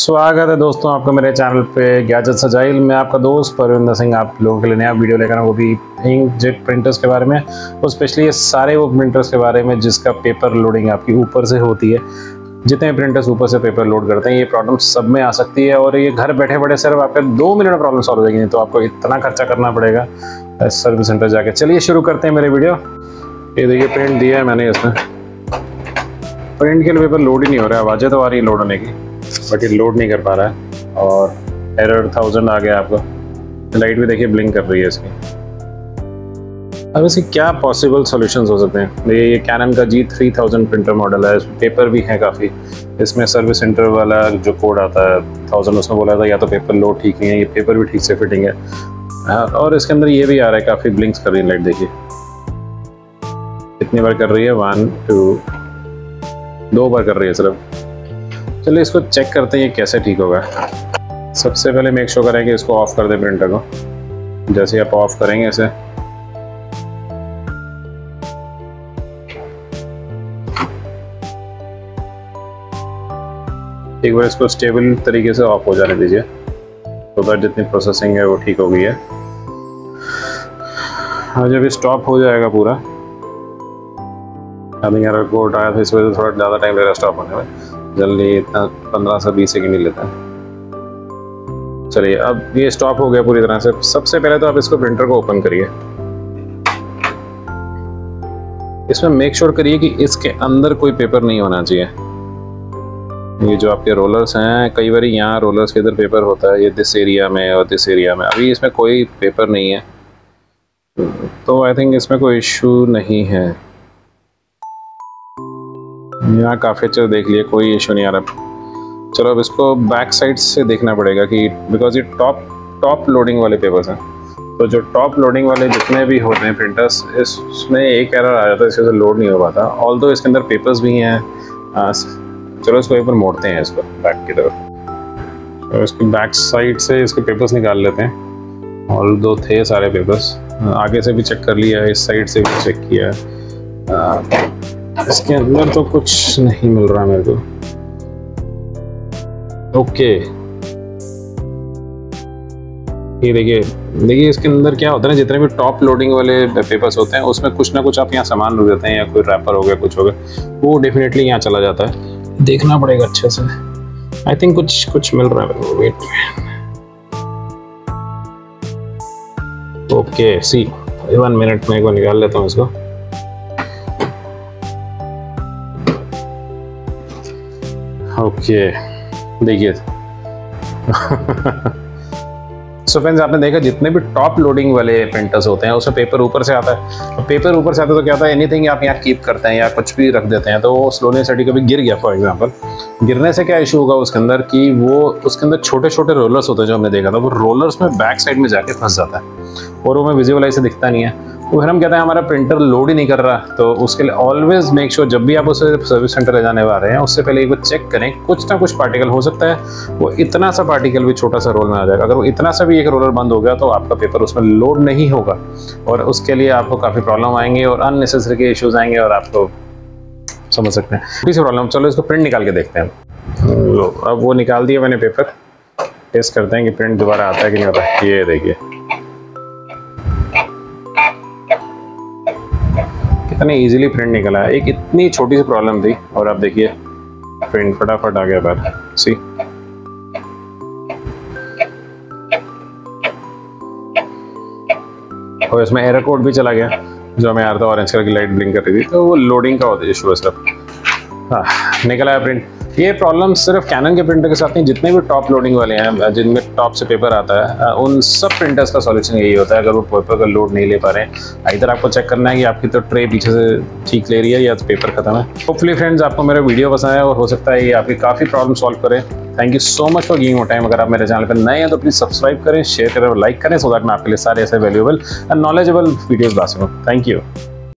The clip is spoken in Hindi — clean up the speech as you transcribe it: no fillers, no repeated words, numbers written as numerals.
स्वागत है दोस्तों आपका मेरे चैनल पे गैजेट्स अजाइल में। आपका दोस्त परविंदर सिंह आप लोगों के लिए नया वीडियो लेकर आया, वो भी इंकजेट प्रिंटर्स के बारे में और स्पेशली ये सारे वो प्रिंटर्स के बारे में जिसका पेपर लोडिंग आपकी ऊपर से होती है। जितने प्रिंटर्स ऊपर से पेपर लोड करते हैं ये प्रॉब्लम सब में आ सकती है और ये घर बैठे बड़े सिर्फ आपके 2 मिनट में प्रॉब्लम सॉल्व हो जाएगी, तो आपको इतना खर्चा करना पड़ेगा सर्विस सेंटर जाके। चलिए शुरू करते हैं मेरे वीडियो। ये देखिए प्रिंट दिया है मैंने, इसमें प्रिंट के लिए पेपर लोड ही नहीं हो रहा है। आवाज़ें तो आ रही है लोड होने की, बट ये लोड नहीं कर पा रहा है और एरर 1000 आ गया आपका। लाइट भी देखिए ब्लिंक कर रही है इसकी। अब इसके क्या पॉसिबल सॉल्यूशंस हो सकते हैं? ये कैनन का G3000 प्रिंटर मॉडल है, इसमें पेपर भी है काफ़ी। इसमें सर्विस सेंटर वाला जो कोड आता है 1000, उसमें बोला था या तो पेपर लोड ठीक नहीं है, ये पेपर भी ठीक से फिटिंग है। और इसके अंदर ये भी आ रहा है, काफ़ी ब्लिंक्स कर रही है लाइट। देखिए कितनी बार कर रही है, 1 2 बार कर रही है सिर्फ। चलिए इसको चेक करते हैं ये कैसे ठीक होगा। सबसे पहले मेक श्योर करें कि इसको ऑफ कर दें प्रिंटर को। जैसे आप ऑफ करेंगे इसे, एक बार इसको स्टेबल तरीके से ऑफ हो जाने दीजिए, तो दैट जितनी प्रोसेसिंग है वो ठीक हो गई है। और जब ये स्टॉप हो जाएगा पूरा, अभी एरर कोड आया था इस वजह से थोड़ा ज़्यादा टाइम लग रहा है स्टॉप होने में, जल्दी इतना 15 से 20 सेकेंड ही लेता है। चलिए अब ये स्टॉप हो गया पूरी तरह से। सबसे पहले तो आप इसको प्रिंटर को ओपन करिए। इसमें मेक श्योर करिए कि इसके अंदर कोई पेपर नहीं होना चाहिए। ये जो आपके रोलर्स हैं, कई बार यहाँ रोलर्स के इधर पेपर होता है, ये दिस एरिया में और दिस एरिया में। अभी इसमें कोई पेपर नहीं है तो आई थिंक इसमें कोई इशू नहीं है। यहाँ काफ़ी अच्छा देख लिए, कोई इशू नहीं आ रहा। चलो अब इसको बैक साइड से देखना पड़ेगा कि बिकॉज ये टॉप लोडिंग वाले पेपर्स हैं, तो जो टॉप लोडिंग वाले जितने भी होते हैं प्रिंटर्स, इसमें एक एरर आ जाता है, इसके से लोड नहीं हो पाता। ऑल्दो इसके अंदर पेपर्स भी हैं। चलो इसको एक बार मोड़ते हैं इसको बैक की तरफ। तो इसको बैक साइड से इसके पेपर्स निकाल लेते हैं। ऑल्दो थे सारे पेपर्स, आगे से भी चेक कर लिया, इस साइड से भी चेक किया। इसके अंदर तो कुछ नहीं मिल रहा मेरे को। ओके ये देखिए इसके अंदर क्या होता है ना, जितने भी टॉप लोडिंग वाले पेपर्स होते हैं उसमें कुछ ना कुछ आप यहाँ सामान रख देते हैं, या कोई रैपर हो गया, कुछ हो गया, वो डेफिनेटली यहाँ चला जाता है। देखना पड़ेगा अच्छे से। आई थिंक कुछ मिल रहा है मेरे को। वेट, ओके सी 1 मिनट में को निकाल लेता हूँ इसको। ओके देखिए सो फ्रेंड्स, आपने देखा जितने भी टॉप लोडिंग वाले प्रिंटर्स होते हैं उसमें पेपर ऊपर से आता है। पेपर ऊपर से आता है तो क्या होता है, एनीथिंग आप यहाँ कीप करते हैं या कुछ भी रख देते हैं, तो वो स्लोनेस स्टडी कभी गिर गया फॉर एग्जांपल, गिरने से क्या इशू होगा उसके अंदर कि वो उसके अंदर छोटे छोटे रोलर्स होते हैं जो हमने देखा था, वो रोलर्स में बैक साइड में जाके फंस जाता है और वो हमें विजुअलाइज से दिखता नहीं है। वो हम कहते हैं हमारा प्रिंटर लोड ही नहीं कर रहा। तो उसके लिए ऑलवेज मेक श्योर जब भी आप उसे सर्विस सेंटर ले जाने वाले हैं उससे पहले एक बार चेक करें, कुछ ना कुछ पार्टिकल हो सकता है वो इतना सा पार्टिकल भी छोटा सा रोल में आ जाएगा। अगर वो इतना सा भी एक रोलर बंद हो गया तो आपका पेपर उसमें लोड नहीं होगा और उसके लिए आपको काफ़ी प्रॉब्लम आएंगे और अननेसेसरी के इश्यूज़ आएंगे और आपको समझ सकते हैं किसी प्रॉब्लम। चलो इसको प्रिंट निकाल के देखते हैं। लो अब वो निकाल दिया मैंने पेपर, टेस्ट करते हैं कि प्रिंट दोबारा आता है कि नहीं आता। ये देखिए इतने इजीली प्रिंट निकला, एक इतनी छोटी सी प्रॉब्लम थी और आप देखिए प्रिंट फटाफट आ गया बार। सी और इसमें एरर कोड भी चला गया जो हमें आ रहा था, ऑरेंज कलर की लाइट ब्लिंक कर रही थी, तो वो लोडिंग का होता है इशू है सब। हाँ निकला है प्रिंट। ये प्रॉब्लम सिर्फ कैनन के प्रिंटर के साथ नहीं, जितने भी टॉप लोडिंग वाले हैं जिनमें टॉप से पेपर आता है उन सब प्रिंटर्स का सॉल्यूशन यही होता है। अगर वो पेपर का लोड नहीं ले पा रहे हैं, इधर आपको चेक करना है कि आपकी तो ट्रे पीछे से ठीक ले रही है या तो पेपर खत्म है। होपफुली फ्रेंड्स आपको मेरा वीडियो पसंद आया और हो सकता है ये आपकी काफ़ी प्रॉब्लम सॉल्व करें। Thank you so much for giving your time. अगर आप मेरे चैनल पर नए हैं तो प्लीज़ सब्सक्राइब करें, शेयर करें और लाइक करें, सो दैट मैं आपके लिए सारे ऐसे वैल्यूएबल एंड नॉलेजेबल वीडियोज़ ला सकूँ। Thank you.